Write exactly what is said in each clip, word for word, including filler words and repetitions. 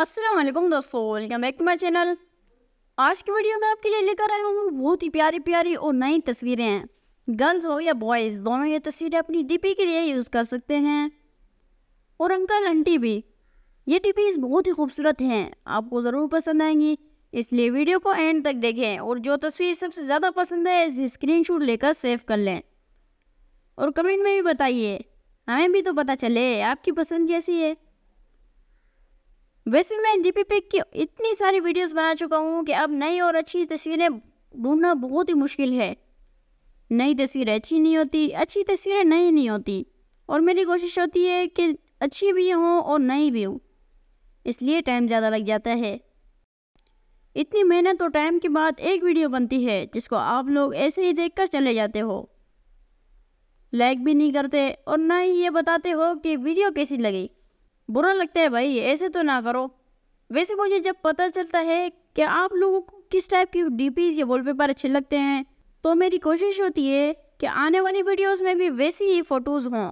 अस्सलाम वालेकुम दोस्तों, welcome back to my channel. आज की वीडियो में आपके लिए लेकर आई हूँ बहुत ही प्यारी प्यारी और नई तस्वीरें हैं। गर्ल्स हो या बॉयज़, दोनों ये तस्वीरें अपनी डीपी के लिए यूज़ कर सकते हैं और अंकल आंटी भी। ये डीपीज़ बहुत ही खूबसूरत हैं, आपको ज़रूर पसंद आएंगी, इसलिए वीडियो को एंड तक देखें और जो तस्वीर सबसे ज़्यादा पसंद है इसे स्क्रीनशॉट लेकर सेव कर लें और कमेंट में भी बताइए, हमें भी तो पता चले आपकी पसंद कैसी है। वैसे मैं डीपी पिक की इतनी सारी वीडियोस बना चुका हूँ कि अब नई और अच्छी तस्वीरें ढूंढना बहुत ही मुश्किल है। नई तस्वीरें अच्छी नहीं होती, अच्छी तस्वीरें नई नहीं होती और मेरी कोशिश होती है कि अच्छी भी हों और नई भी हों, इसलिए टाइम ज़्यादा लग जाता है। इतनी मेहनत और टाइम के बाद एक वीडियो बनती है जिसको आप लोग ऐसे ही देख कर चले जाते हो, लाइक भी नहीं करते और ना ही ये बताते हो कि वीडियो कैसी लगी। बुरा लगता है भाई, ऐसे तो ना करो। वैसे मुझे जब पता चलता है कि आप लोगों को किस टाइप की डीपीज़ या वॉलपेपर अच्छे लगते हैं तो मेरी कोशिश होती है कि आने वाली वीडियोस में भी वैसी ही फ़ोटोज़ हों।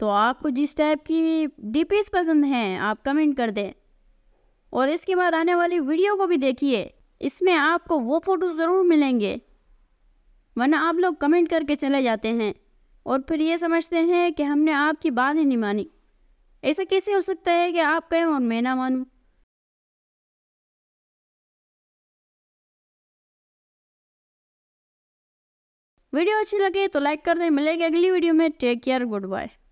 तो आपको जिस टाइप की डीपीज़ पसंद हैं आप कमेंट कर दें और इसके बाद आने वाली वीडियो को भी देखिए, इसमें आपको वो फ़ोटोज़ ज़रूर मिलेंगे। वरना आप लोग कमेंट करके चले जाते हैं और फिर ये समझते हैं कि हमने आपकी बात ही नहीं मानी। ऐसा कैसे हो सकता है कि आप कहें और मैं ना मानूं। वीडियो अच्छी लगे तो लाइक कर दें। मिलेंगे अगली वीडियो में। Take care, good bye.